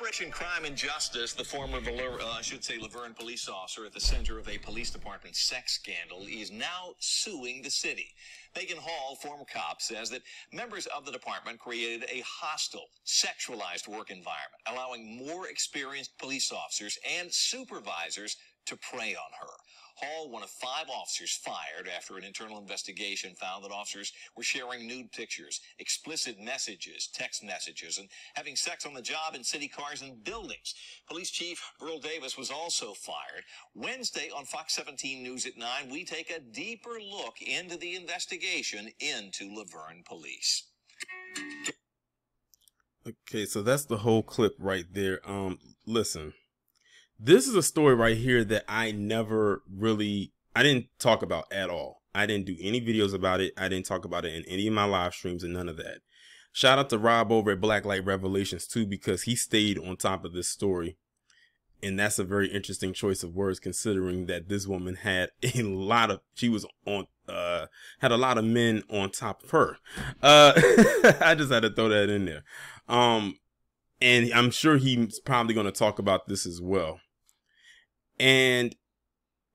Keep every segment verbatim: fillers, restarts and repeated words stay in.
Operation Crime and Justice, the former, uh, I should say, La Vergne police officer at the center of a police department sex scandal, is now suing the city. Maegan Hall, former cop, says that members of the department created a hostile, sexualized work environment, allowing more experienced police officers and supervisors to prey on her. Hall, one of five officers fired after an internal investigation found that officers were sharing nude pictures, explicit messages, text messages, and having sex on the job in city cars and buildings. Police Chief Earl Davis was also fired. Wednesday on Fox seventeen News at nine, we take a deeper look into the investigation into La Vergne Police. Okay, so that's the whole clip right there. Um, listen. This is a story right here that I never really, I didn't talk about at all. I didn't do any videos about it. I didn't talk about it in any of my live streams and none of that. Shout out to Rob over at Blacklight Revelations too, because he stayed on top of this story. And that's a very interesting choice of words, considering that this woman had a lot of, she was on, uh, had a lot of men on top of her. Uh, I just had to throw that in there. Um, and I'm sure he's probably going to talk about this as well. And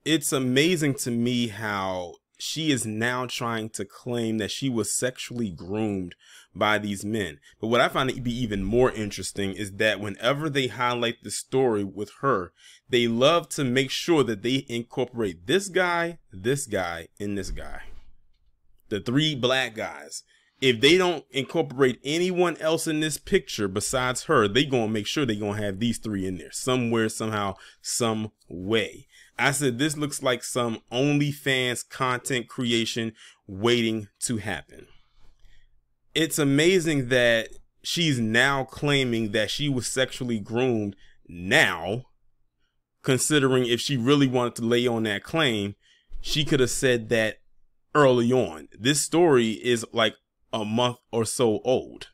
it's amazing to me how she is now trying to claim that she was sexually groomed by these men. But what I find to be even more interesting is that whenever they highlight the story with her, they love to make sure that they incorporate this guy, this guy, and this guy. The three black guys. If they don't incorporate anyone else in this picture besides her, they gonna make sure they gonna have these three in there somewhere, somehow, some way. I said this looks like some OnlyFans content creation waiting to happen. It's amazing that she's now claiming that she was sexually groomed now, considering if she really wanted to lay on that claim, she could have said that early on. This story is like a month or so old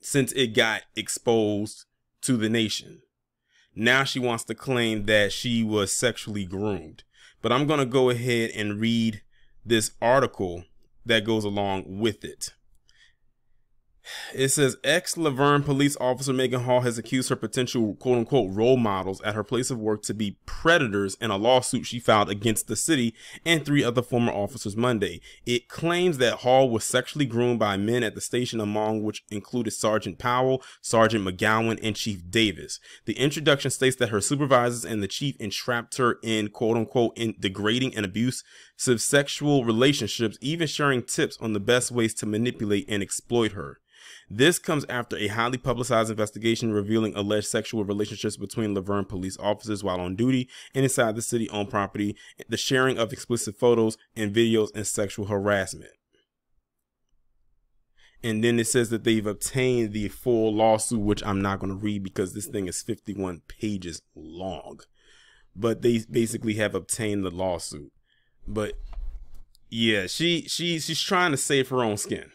since it got exposed to the nation. Now she wants to claim that she was sexually groomed, but I'm going to go ahead and read this article that goes along with it. It says ex-La Vergne police officer Maegan Hall has accused her potential quote unquote role models at her place of work to be predators in a lawsuit she filed against the city and three other former officers Monday. It claims that Hall was sexually groomed by men at the station, among which included Sergeant Powell, Sergeant McGowan, and Chief Davis. The introduction states that her supervisors and the chief entrapped her in quote unquote in degrading and abusive sexual relationships, even sharing tips on the best ways to manipulate and exploit her. This comes after a highly publicized investigation revealing alleged sexual relationships between La Vergne police officers while on duty and inside the city-owned property, the sharing of explicit photos and videos, and sexual harassment. And then it says that they've obtained the full lawsuit, which I'm not going to read because this thing is fifty-one pages long. But they basically have obtained the lawsuit. But yeah, she she she's trying to save her own skin.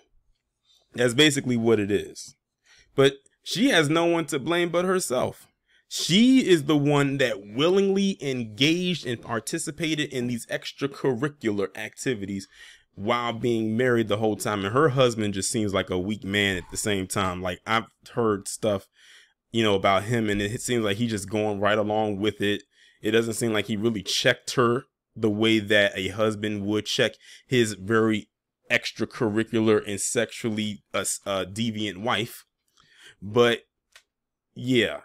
That's basically what it is. But she has no one to blame but herself. She is the one that willingly engaged and participated in these extracurricular activities while being married the whole time. And her husband just seems like a weak man at the same time. Like, I've heard stuff, you know, about him, and it seems like he's just going right along with it. It doesn't seem like he really checked her the way that a husband would check his very extracurricular and sexually uh, uh, deviant wife. But yeah,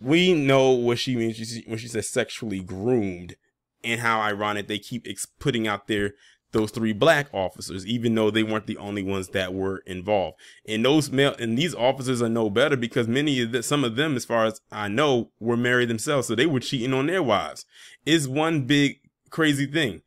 we know what she means when she says sexually groomed, and how ironic they keep ex putting out there those three black officers, even though they weren't the only ones that were involved. And those male and these officers are no better, because many of the, some of them, as far as I know, were married themselves, so they were cheating on their wives. It's one big crazy thing.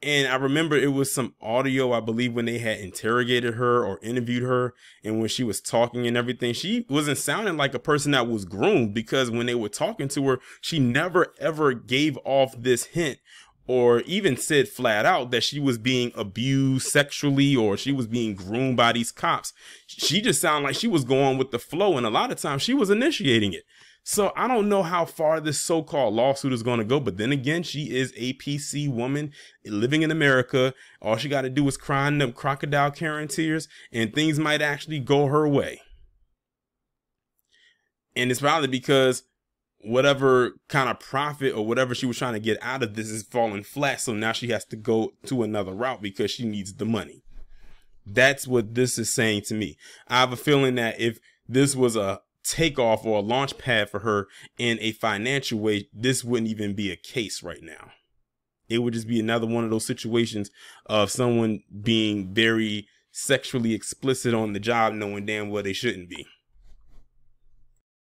And I remember it was some audio, I believe, when they had interrogated her or interviewed her, and when she was talking and everything, she wasn't sounding like a person that was groomed, because when they were talking to her, she never ever gave off this hint or even said flat out that she was being abused sexually or she was being groomed by these cops. She just sounded like she was going with the flow, and a lot of times she was initiating it. So I don't know how far this so-called lawsuit is going to go. But then again, she is a P C woman living in America. All she got to do is cry them crocodile Karen tears, and things might actually go her way. And it's probably because whatever kind of profit or whatever she was trying to get out of this is falling flat. So now she has to go to another route because she needs the money. That's what this is saying to me. I have a feeling that if this was a takeoff or a launch pad for her in a financial way, this wouldn't even be a case right now. It would just be another one of those situations of someone being very sexually explicit on the job, knowing damn well they shouldn't be.